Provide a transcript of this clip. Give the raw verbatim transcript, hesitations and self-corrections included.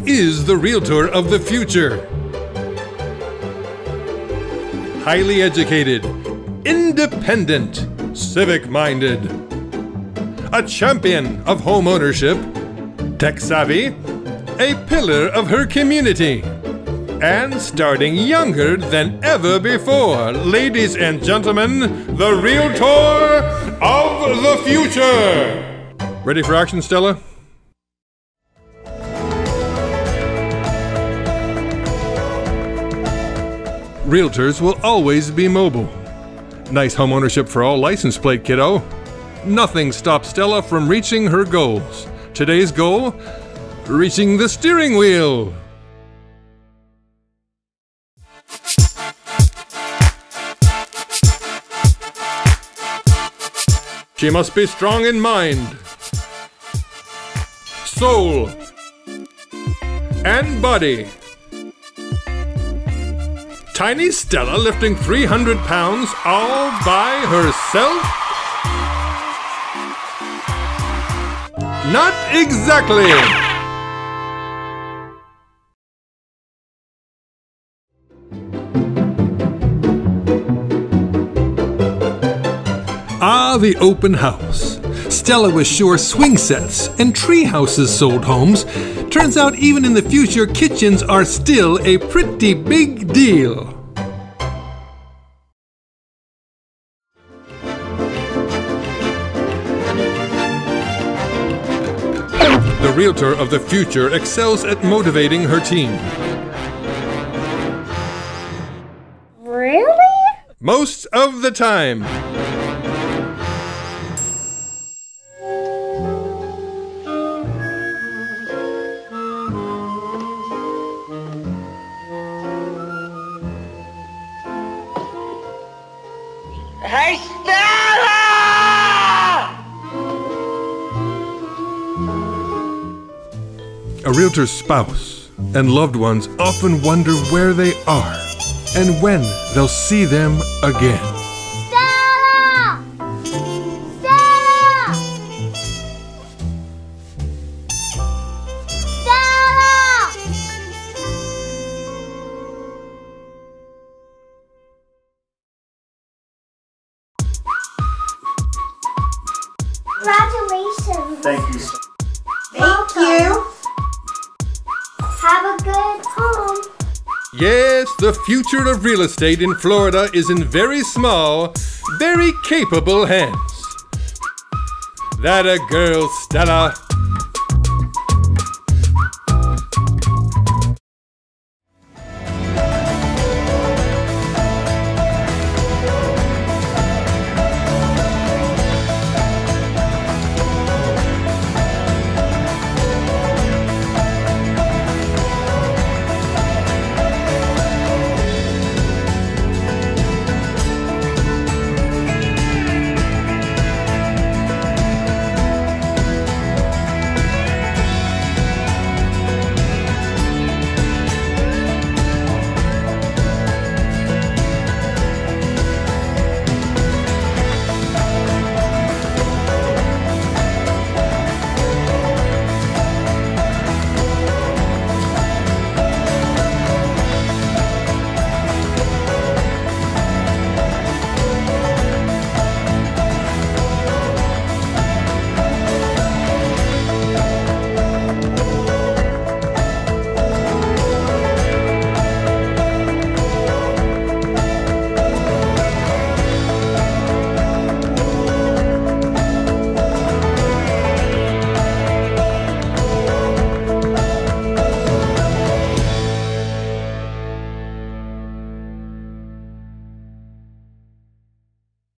Who is the realtor of the future? Highly educated, independent, civic-minded, a champion of home ownership, tech-savvy, a pillar of her community, and starting younger than ever before. Ladies and gentlemen, the Realtor of the Future! Ready for action, Stella? Realtors will always be mobile. Nice home ownership for all license plate, kiddo. Nothing stops Stella from reaching her goals. Today's goal, reaching the steering wheel. She must be strong in mind, soul, and body. Tiny Stella lifting three hundred pounds all by herself? Not exactly! Ah, the open house. Stella was sure swing sets and tree houses sold homes. Turns out even in the future, kitchens are still a pretty big deal. The Realtor of the Future excels at motivating her team. Really? Most of the time. Hey, Stella! A realtor's spouse and loved ones often wonder where they are and when they'll see them again. Stella! Stella! Stella! Congratulations. Thank you. Thank you. Have a good home. Yes, the future of real estate in Florida is in very small, very capable hands. That a girl, Stella.